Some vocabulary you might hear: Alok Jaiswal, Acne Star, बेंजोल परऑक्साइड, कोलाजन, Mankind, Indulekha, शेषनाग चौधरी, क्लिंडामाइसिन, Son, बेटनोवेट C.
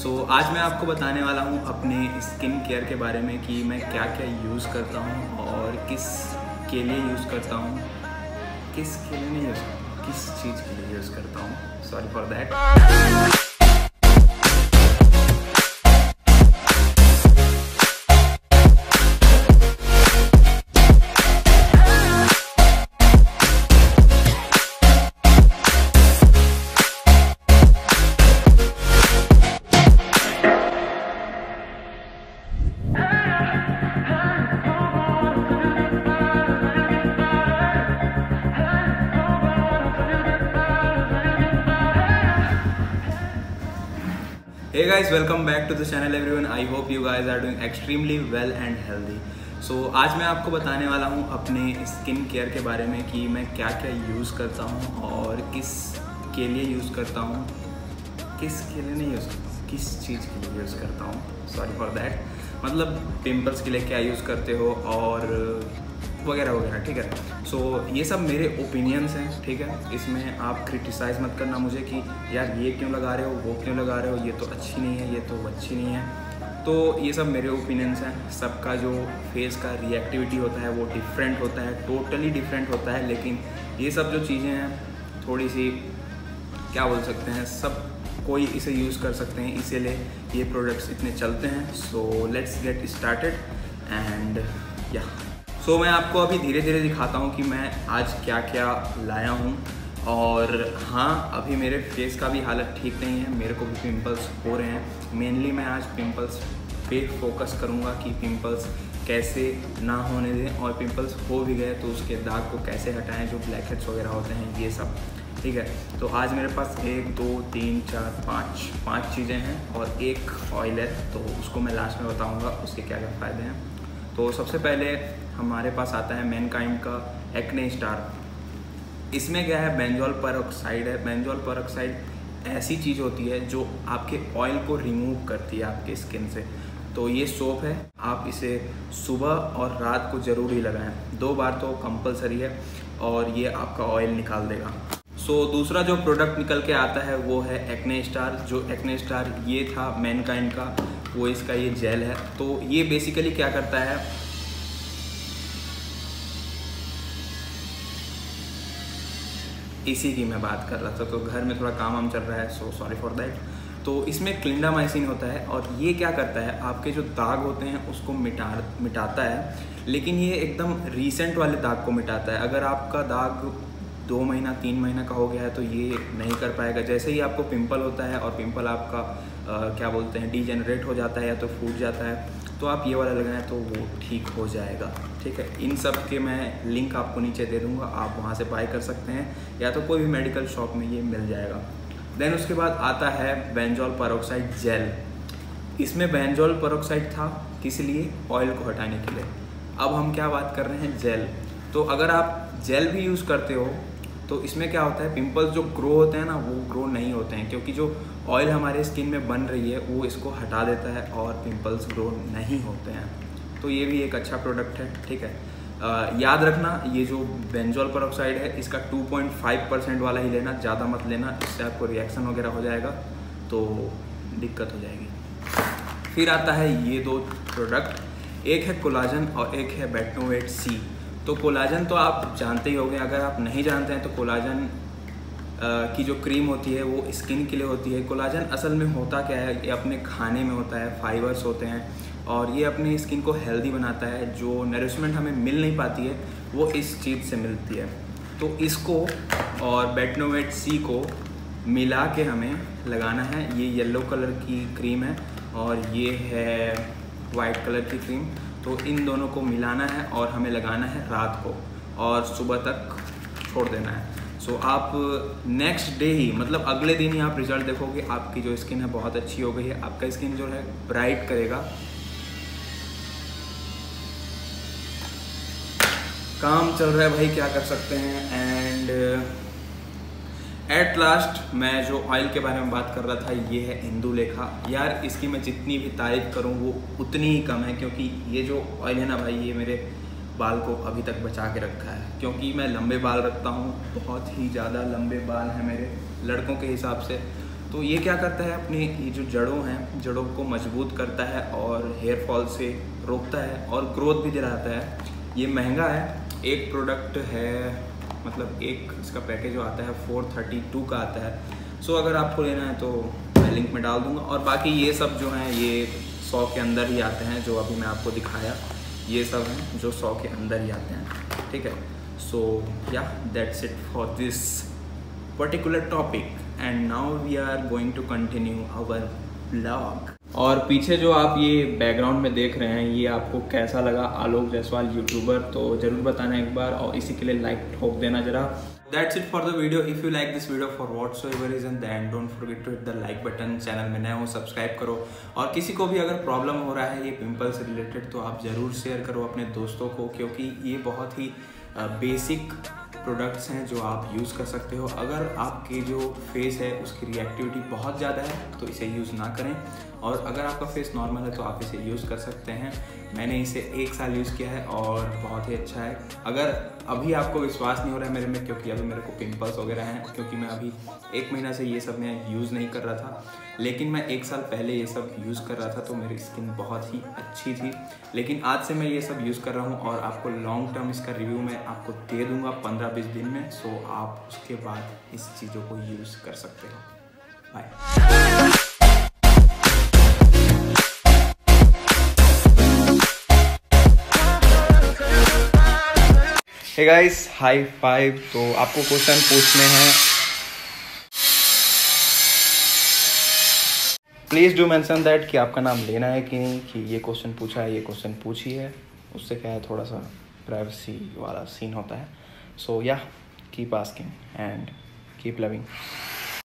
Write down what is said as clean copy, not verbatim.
सो आज मैं आपको बताने वाला हूँ अपने स्किन केयर के बारे में कि मैं क्या क्या यूज़ करता हूँ और किस के लिए यूज़ करता हूँ, किस के लिए नहीं यूज़, किस चीज़ के लिए यूज़ करता हूँ, sorry for that. Hey guys, welcome back to the channel everyone. I hope you guys are doing extremely well and healthy. So आज मैं आपको बताने वाला हूँ अपने स्किन केयर के बारे में कि मैं क्या क्या यूज़ करता हूँ और किस के लिए यूज़ करता हूँ, किस के लिए नहीं यूज़, किस चीज़ के लिए यूज़ करता हूँ, सॉरी फॉर दैट। मतलब पिम्पल्स के लिए क्या यूज़ करते हो और वगैरह वगैरह, ठीक है। सो ये सब मेरे ओपिनियंस हैं, ठीक है। इसमें आप क्रिटिसाइज़ मत करना मुझे कि यार ये क्यों लगा रहे हो, वो क्यों लगा रहे हो, ये तो अच्छी नहीं है, ये तो अच्छी नहीं है। तो ये सब मेरे ओपिनियंस हैं। सबका जो फेस का रिएक्टिविटी होता है वो डिफरेंट होता है, टोटली डिफरेंट होता है। लेकिन ये सब जो चीज़ें हैं थोड़ी सी क्या बोल सकते हैं, सब कोई इसे यूज़ कर सकते हैं, इसीलिए ये प्रोडक्ट्स इतने चलते हैं। So let's get started and yeah so मैं आपको अभी धीरे धीरे दिखाता हूँ कि मैं आज क्या क्या लाया हूँ। और हाँ, अभी मेरे फेस का भी हालत ठीक नहीं है, मेरे को भी पिंपल्स हो रहे हैं। मेनली मैं आज पिंपल्स पे फोकस करूँगा कि पिंपल्स कैसे ना होने दें, और पिंपल्स हो भी गए तो उसके दाग को कैसे हटाएं, जो ब्लैकहेड्स वगैरह होते हैं ये सब, ठीक है। तो आज मेरे पास 1 2 3 4 5 चीज़ें हैं और एक ऑयल है, तो उसको मैं लास्ट में बताऊँगा उसके क्या क्या फ़ायदे हैं। तो सबसे पहले हमारे पास आता है मैनकाइंड का एक्ने स्टार। इसमें क्या है, बेंजोल परऑक्साइड है। बेंजोल परऑक्साइड ऐसी चीज़ होती है जो आपके ऑयल को रिमूव करती है आपके स्किन से। तो ये सोप है, आप इसे सुबह और रात को ज़रूर ही लगाएं, 2 बार तो कंपलसरी है, और ये आपका ऑयल निकाल देगा। सो दूसरा जो प्रोडक्ट निकल के आता है वो है एक्ने स्टार। जो एक्ने स्टार ये था मैनकाइंड का, वो इसका ये जेल है। तो ये बेसिकली क्या करता है, इसी की मैं बात कर रहा था, तो घर में थोड़ा काम वाम चल रहा है, सो सॉरी फॉर दैट। तो इसमें क्लिंडामाइसिन होता है और ये क्या करता है, आपके जो दाग होते हैं उसको मिटाता है। लेकिन ये एकदम रीसेंट वाले दाग को मिटाता है। अगर आपका दाग 2 महीना 3 महीना का हो गया है तो ये नहीं कर पाएगा। जैसे ही आपको पिंपल होता है और पिंपल आपका क्या बोलते हैं डीजेनरेट हो जाता है या तो फूट जाता है, तो आप ये वाला लगाएं तो वो ठीक हो जाएगा, ठीक है। इन सब के मैं लिंक आपको नीचे दे दूँगा, आप वहाँ से बाय कर सकते हैं या तो कोई भी मेडिकल शॉप में ये मिल जाएगा। देन उसके बाद आता है बेंजोल परऑक्साइड जेल। इसमें बेंजोल परऑक्साइड था, किस लिए, ऑयल को हटाने के लिए। अब हम क्या बात कर रहे हैं, जेल। तो अगर आप जेल भी यूज़ करते हो तो इसमें क्या होता है, पिंपल्स जो ग्रो होते हैं ना वो ग्रो नहीं होते हैं, क्योंकि जो ऑयल हमारे स्किन में बन रही है वो इसको हटा देता है और पिंपल्स ग्रो नहीं होते हैं। तो ये भी एक अच्छा प्रोडक्ट है, ठीक है। याद रखना, ये जो बेंजोल परऑक्साइड है इसका 2.5% वाला ही लेना, ज़्यादा मत लेना, इससे आपको रिएक्शन वगैरह हो जाएगा तो दिक्कत हो जाएगी। फिर आता है ये 2 प्रोडक्ट, एक है कोलाजन और एक है बेटनोवेट C। तो कोलाजन तो आप जानते ही होंगे, अगर आप नहीं जानते हैं तो कोलाजन की जो क्रीम होती है वो स्किन के लिए होती है। कोलाजन असल में होता क्या है, ये अपने खाने में होता है, फाइबर्स होते हैं, और ये अपने स्किन को हेल्दी बनाता है। जो नरिशमेंट हमें मिल नहीं पाती है वो इस चीज़ से मिलती है। तो इसको और बेटनोवेट C को मिला के हमें लगाना है। ये येलो कलर की क्रीम है और ये है वाइट कलर की क्रीम। तो इन दोनों को मिलाना है और हमें लगाना है रात को और सुबह तक छोड़ देना है। सो आप नेक्स्ट डे ही, मतलब अगले दिन ही आप रिजल्ट देखोगे, आपकी जो स्किन है बहुत अच्छी हो गई है, आपका स्किन जो है ब्राइट करेगा। काम चल रहा है भाई, क्या कर सकते हैं। एंड एट लास्ट मैं जो ऑयल के बारे में बात कर रहा था, ये है इंदुलेखा। यार इसकी मैं जितनी भी तारीफ करूं वो उतनी ही कम है, क्योंकि ये जो ऑयल है ना भाई, ये मेरे बाल को अभी तक बचा के रखा है। क्योंकि मैं लंबे बाल रखता हूं, बहुत ही ज़्यादा लंबे बाल हैं मेरे, लड़कों के हिसाब से। तो ये क्या करता है, अपने ये जो जड़ों हैं, जड़ों को मजबूत करता है और हेयर फॉल से रोकता है और ग्रोथ भी दिलाता है। ये महंगा है, एक प्रोडक्ट है, मतलब एक इसका पैकेज जो आता है 432 का आता है। सो अगर आपको लेना है तो मैं लिंक में डाल दूंगा। और बाकी ये सब जो हैं ये 100 के अंदर ही आते हैं, जो अभी मैं आपको दिखाया ये सब हैं जो 100 के अंदर ही आते हैं, ठीक है। So yeah that's it for this particular topic and now we are going to continue our blog. और पीछे जो आप ये बैकग्राउंड में देख रहे हैं ये आपको कैसा लगा, आलोक जायसवाल यूट्यूबर, तो ज़रूर बताना एक बार और इसी के लिए लाइक ठोक देना ज़रा। That's it for the video. If you like this video for whatsoever reason then don't forget to hit the like button. Channel में नए हो सब्सक्राइब करो। और किसी को भी अगर प्रॉब्लम हो रहा है ये पिम्पल से रिलेटेड तो आप ज़रूर शेयर करो अपने दोस्तों को, क्योंकि ये बहुत ही बेसिक प्रोडक्ट्स हैं जो आप यूज़ कर सकते हो। अगर आपकी जो फेस है उसकी रिएक्टिविटी बहुत ज़्यादा है तो इसे यूज़ ना करें, और अगर आपका फेस नॉर्मल है तो आप इसे यूज़ कर सकते हैं। मैंने इसे 1 साल यूज़ किया है और बहुत ही अच्छा है। अगर अभी आपको विश्वास नहीं हो रहा है मेरे में, क्योंकि अभी मेरे को पिंपल्स वगैरह हैं, क्योंकि मैं अभी 1 महीना से ये सब मैं यूज़ नहीं कर रहा था, लेकिन मैं 1 साल पहले ये सब यूज़ कर रहा था तो मेरी स्किन बहुत ही अच्छी थी। लेकिन आज से मैं ये सब यूज़ कर रहा हूँ और आपको लॉन्ग टर्म इसका रिव्यू मैं आपको दे दूँगा 15-20 दिन में। सो आप उसके बाद इस चीज़ों को यूज़ कर सकते हो। Bye. Hey guys, high five. तो आपको क्वेश्चन पूछने हैं, प्लीज़ डू मेंशन दैट कि आपका नाम लेना है कि नहीं, कि ये क्वेश्चन पूछा है, ये क्वेश्चन पूछी है। उससे क्या है, थोड़ा सा प्राइवेसी वाला सीन होता है। So yeah keep asking and keep loving.